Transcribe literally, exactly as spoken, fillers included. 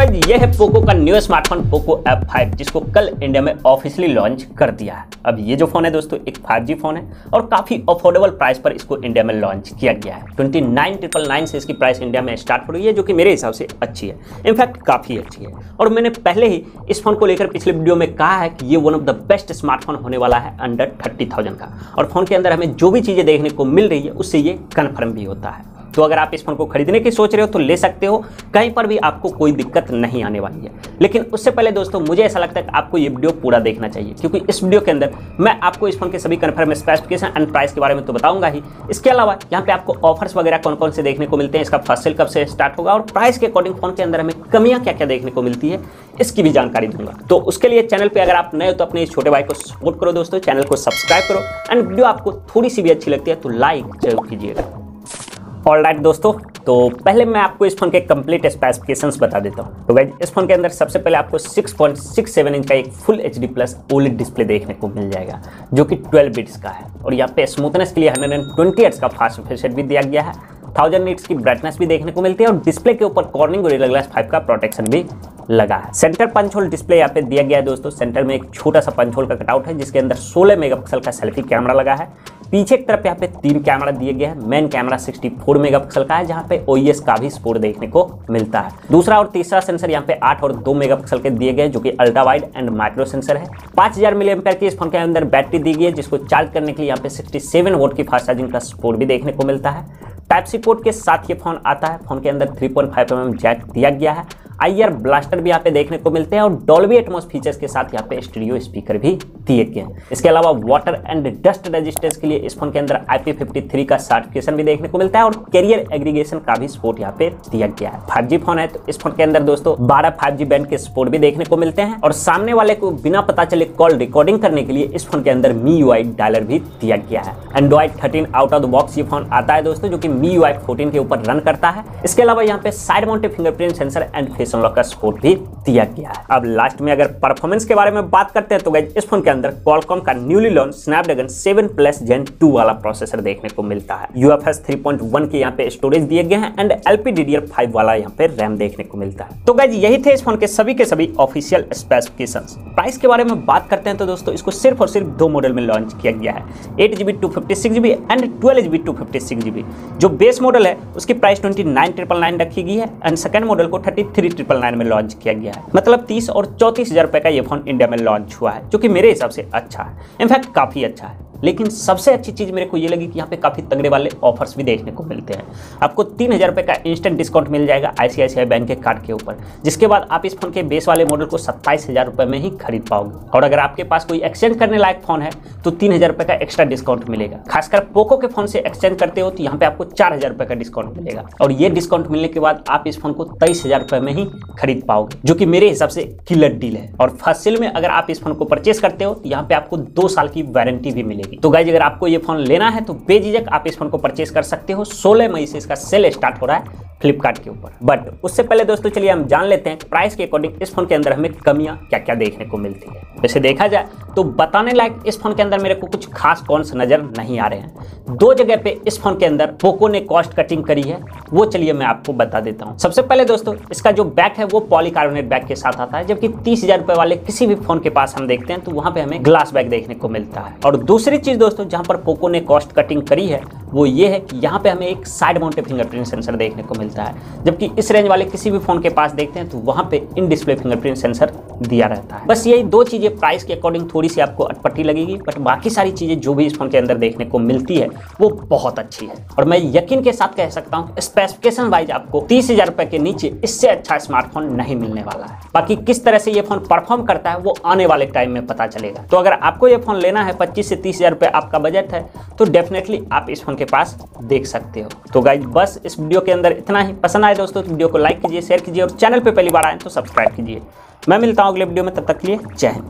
Friend ये है Poco का new smartphone Poco F five, जिसको कल इंडिया में ऑफिशियली लॉन्च कर दिया है। अब ये जो फोन है दोस्तों एक फाइव जी फोन है और काफी अफोर्डेबल प्राइस पर इसको इंडिया में लॉन्च किया गया है। ट्वेंटी नाइन ट्रिपल नाइन से इसकी प्राइस इंडिया में स्टार्ट हो रही है, जो कि मेरे हिसाब से अच्छी है, इनफैक्ट काफी अच्छी है। और मैंने पहले ही इस फोन को लेकर पिछले वीडियो में कहा है कि ये one of the best smartphone होने वाला है अंडर थर्टी थाउजेंड का, और फोन के अंदर हमें जो भी चीजें देखने को मिल रही है उससे ये कन्फर्म भी होता है। तो अगर आप इस फोन को खरीदने की सोच रहे हो तो ले सकते हो, कहीं पर भी आपको कोई दिक्कत नहीं आने वाली है। लेकिन उससे पहले दोस्तों मुझे ऐसा लगता है कि आपको ये वीडियो पूरा देखना चाहिए, क्योंकि इस वीडियो के अंदर मैं आपको इस फोन के सभी कन्फर्म स्पेसिफिकेशन एंड प्राइस के बारे में तो बताऊंगा ही। इसके अलावा यहाँ पे आपको ऑफर्स वगैरह कौन कौन से देखने को मिलते हैं, इसका फर्स्ट सेल कब से स्टार्ट होगा और प्राइस के अकॉर्डिंग फोन के अंदर हमें कमियाँ क्या क्या देखने को मिलती है, इसकी भी जानकारी दूंगा। तो उसके लिए चैनल पर अगर आप नए हो तो अपने छोटे भाई को सपोर्ट करो दोस्तों, चैनल को सब्सक्राइब करो एंड वीडियो आपको थोड़ी सी भी अच्छी लगती है तो लाइक जरूर कीजिएगा। ऑल राइट दोस्तों, तो पहले मैं आपको इस फोन के कंप्लीट स्पेसिफिकेशंस बता देता हूँ। तो गाइस इस फोन के अंदर सबसे पहले आपको six point six seven inch का एक full H D plus OLED display देखने को मिल जाएगा, जो कि ट्वेल्व बिट्स का है। और यहाँ पे स्मूथनेस के लिए वन ट्वेंटी हर्ट्ज का फास्ट रिफ्रेश रेट भी दिया गया है, थाउजेंड निट्स की ब्राइटनेस भी देखने को मिलती है और डिस्प्ले के ऊपर कॉर्निंग गोरिल्ला ग्लास फाइव का प्रोटेक्शन भी लगा है। सेंटर पंच होल डिस्प्ले यहाँ पे दिया गया है दोस्तों, सेंटर में एक छोटा सा पंच होल का कटआउट है जिसके अंदर सोलह मेगापिक्सल का सेल्फी कैमरा लगा है। पीछे की तरफ यहाँ पे तीन कैमरा दिए गए हैं, main camera sixty four megapixel का है जहाँ पे ओईएस का भी सपोर्ट देखने को मिलता है। दूसरा और तीसरा सेंसर यहाँ पे आठ और दो मेगापिक्सल के दिए गए जो कि ultra wide and micro sensor है। पांच हजार मिली एम्पेयर की इस फोन के अंदर बैटरी दी गई है, जिसको चार्ज करने के लिए यहाँ पे सिक्सटी सेवन वोट की फास्ट चार्जिंग का सपोर्ट भी देखने को मिलता है। टाइप सी पोर्ट के साथ ये फोन आता है। फोन के अंदर three point five M M jack दिया गया है, आईआर ब्लास्टर भी यहाँ पे देखने को मिलते हैं और डॉल्बी एटमॉस फीचर्स के साथ यहाँ पे स्टूडियो स्पीकर भी दिए गए हैं। इसके अलावा वाटर एंड डस्ट रेजिस्टेंस के लिए इस फोन के अंदर आई पी फिफ्टी थ्री का सर्टिफिकेशन भी देखने को मिलता है और कैरियर एग्रीगेशन का भी सपोर्ट यहाँ पे दिया गया है। फाइव जी फोन है तो इस फोन के अंदर दोस्तों बारह फाइव जी बैंड के सपोर्ट भी देखने को मिलते हैं और सामने वाले को बिना पता चले कॉल रिकॉर्डिंग करने के लिए इस फोन के अंदर मी यू आई डायलर भी दिया गया है। Android thirteen out of the box ये फोन आता है दोस्तों, जो कि मी यू आई फोर्टीन के ऊपर रन करता है। इसके अलावा यहाँ पे side mounted fingerprint sensor and face unlock का सपोर्ट भी दिया गया है। अब लास्ट में अगर परफॉर्मेंस के बारे में बात करते हैं तो गाइस इस फोन के अंदर Qualcomm का newly launch Snapdragon seven plus gen two वाला प्रोसेसर देखने को मिलता है। U F S three point one के यहाँ पे स्टोरेज दिए गए हैं and L P D D R five वाला यहाँ पे रैम देखने को मिलता है। तो गाइस यही थे इस फोन के सभी के सभी ऑफिशियल स्पेसिफिकेशंस। प्राइस के बारे में बात करते हैं तो दोस्तों इसको सिर्फ और सिर्फ दो मॉडल में लॉन्च किया गया है, eight G B two fifty six G B and twelve G B two fifty six G B. जो बेस मॉडल है उसकी price twenty nine triple nine रखी गई है एंड सेकंड मॉडल को थर्टी थ्री ट्रिपल नाइन में launch किया गया है। मतलब तीस और चौंतीस हजार रुपए का ये फोन इंडिया में लॉन्च हुआ है, जो कि मेरे हिसाब से अच्छा है, इनफैक्ट काफी अच्छा है। लेकिन सबसे अच्छी चीज़ मेरे को ये लगी कि यहाँ पे काफ़ी तगड़े वाले ऑफर्स भी देखने को मिलते हैं। आपको तीन हज़ार रुपये का इंस्टेंट डिस्काउंट मिल जाएगा आई सी आई सी आई बैंक के कार्ड के ऊपर, जिसके बाद आप इस फोन के बेस वाले मॉडल को सत्ताईस हज़ार रुपये में ही खरीद पाओगे। और अगर आपके पास कोई एक्सचेंज करने लायक फोन है तो तीन हज़ार रुपये का एक्स्ट्रा डिस्काउंट मिलेगा। खासकर पोको के फोन से एक्सचेंज करते हो तो यहाँ पर आपको चार हज़ार रुपये का डिस्काउंट मिलेगा और ये डिस्काउंट मिलने के बाद आप इस फोन को तेईस हज़ार रुपये में ही खरीद पाओगे, जो कि मेरे हिसाब से किलर डील है। और फर्स्ट सेल में अगर आप इस फोन को परचेस करते हो तो यहाँ पे आपको दो साल की वारंटी भी मिलेगी। तो गाइज अगर आपको ये फोन लेना है तो बेझिझक आप इस फोन को परचेस कर सकते हो। सोलह मई से इसका सेल स्टार्ट हो रहा है फ्लिपकार्ट के ऊपर। बट उससे पहले दोस्तों चलिए हम जान लेते हैं प्राइस के अकॉर्डिंग इस फोन के अंदर हमें कमियां क्या क्या देखने को मिलती है। वैसे देखा जाए तो बताने लायक इस फोन के अंदर मेरे को कुछ खास कॉन्स नजर नहीं आ रहे हैं। दो जगह पे इस फोन के अंदर पोको ने कॉस्ट कटिंग करी है, वो चलिए मैं आपको बता देता हूँ। सबसे पहले दोस्तों इसका जो बैक है वो पॉलीकार्बोनेट बैग के साथ आता है, जबकि तीस हजार रुपए वाले किसी भी फोन के पास हम देखते हैं तो वहाँ पे हमें ग्लास बैग देखने को मिलता है। और दूसरी चीज दोस्तों जहाँ पर पोको ने कॉस्ट कटिंग करी है वो ये है कि यहाँ पे हमें एक साइड माउंटेड फिंगरप्रिंट सेंसर देखने को मिलता है, जबकि इस रेंज वाले किसी भी फोन के पास देखते हैं तो वहाँ पे इन डिस्प्ले फिंगरप्रिंट सेंसर दिया रहता है। बस यही दो चीज़ें प्राइस के अकॉर्डिंग थोड़ी सी आपको अटपटी लगेगी, बट बाकी सारी चीज़ें जो भी इस फोन के अंदर देखने को मिलती है वो बहुत अच्छी है। और मैं यकीन के साथ कह सकता हूँ स्पेसिफिकेशन वाइज आपको तीस हजार रुपये के नीचे इससे अच्छा स्मार्टफोन नहीं मिलने वाला है। बाकी किस तरह से ये फोन परफॉर्म करता है वो आने वाले टाइम में पता चलेगा। तो अगर आपको ये फोन लेना है पच्चीस से तीस हजार रुपये आपका बजट है तो डेफिनेटली आप इस फोन के पास देख सकते हो। तो गाइज बस इस वीडियो के अंदर इतना ही। पसंद आए दोस्तों तो वीडियो को लाइक कीजिए, शेयर कीजिए और चैनल पे पहली बार आए तो सब्सक्राइब कीजिए। मैं मिलता हूँ अगले वीडियो में, तब तक के लिए जय हिंद।